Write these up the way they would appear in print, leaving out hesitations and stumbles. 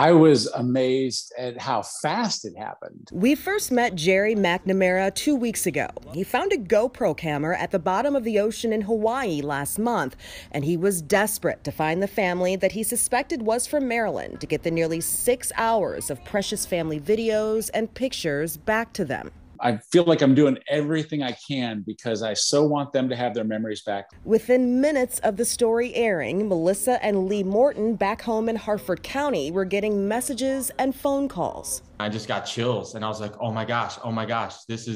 I was amazed at how fast it happened. We first met Jerry McNamara 2 weeks ago. He found a GoPro camera at the bottom of the ocean in Hawaii last month, and he was desperate to find the family that he suspected was from Maryland to get the nearly 6 hours of precious family videos and pictures back to them. I feel like I'm doing everything I can because I so want them to have their memories back. Within minutes of the story airing, Melissa and Lee Morton back home in Harford County were getting messages and phone calls. I just got chills and I was like, oh my gosh, there's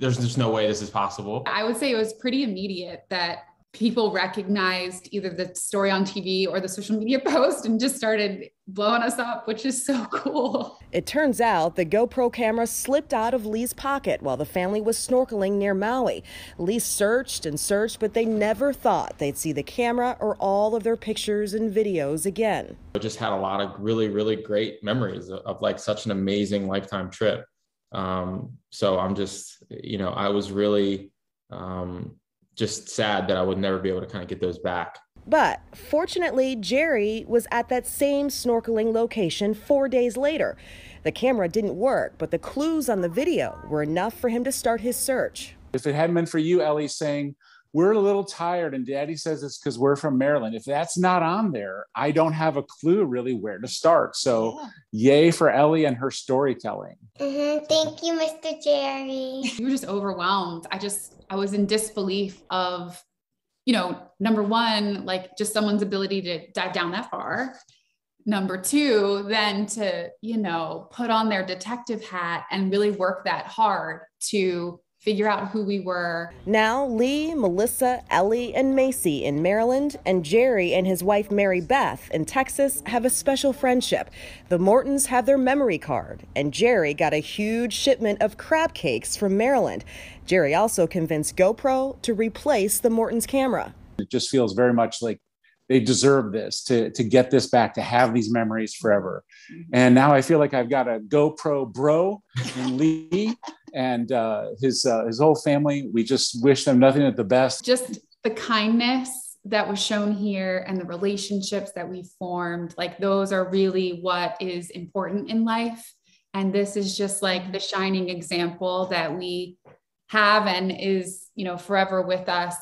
just no way this is possible. I would say it was pretty immediate that people recognized either the story on TV or the social media post and just started blowing us up, which is so cool. It turns out the GoPro camera slipped out of Lee's pocket while the family was snorkeling near Maui. Lee searched and searched, but they never thought they'd see the camera or all of their pictures and videos again. I just had a lot of really, really great memories of like such an amazing lifetime trip. So I'm just, you know, I was really, just sad that I would never be able to kind of get those back. But fortunately, Jerry was at that same snorkeling location 4 days later. The camera didn't work, but the clues on the video were enough for him to start his search. If it hadn't been for you, Ellie, saying, we're a little tired and daddy says it's because we're from Maryland, if that's not on there, I don't have a clue really where to start. So yay for Ellie and her storytelling. Thank you, Mr. Jerry. You were just overwhelmed. I was in disbelief of, you know, number one, like just someone's ability to dive down that far. Number two, then to, you know, put on their detective hat and really work that hard to figure out who we were. Now, Lee, Melissa, Ellie, and Macy in Maryland, and Jerry and his wife, Mary Beth, in Texas, have a special friendship. The Mortons have their memory card, and Jerry got a huge shipment of crab cakes from Maryland. Jerry also convinced GoPro to replace the Mortons' camera. It just feels very much like they deserve this, to get this back, to have these memories forever. And now I feel like I've got a GoPro bro in Lee and his whole family. We just wish them nothing but the best. Just the kindness that was shown here and the relationships that we formed, like those are really what is important in life. And this is just like the shining example that we have and is, you know, forever with us.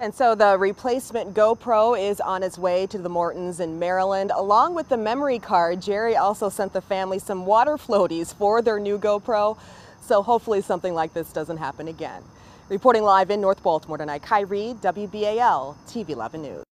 And so the replacement GoPro is on its way to the Mortons in Maryland. Along with the memory card, Jerry also sent the family some water floaties for their new GoPro. So hopefully something like this doesn't happen again. Reporting live in North Baltimore tonight, Kai Reed, WBAL TV 11 News.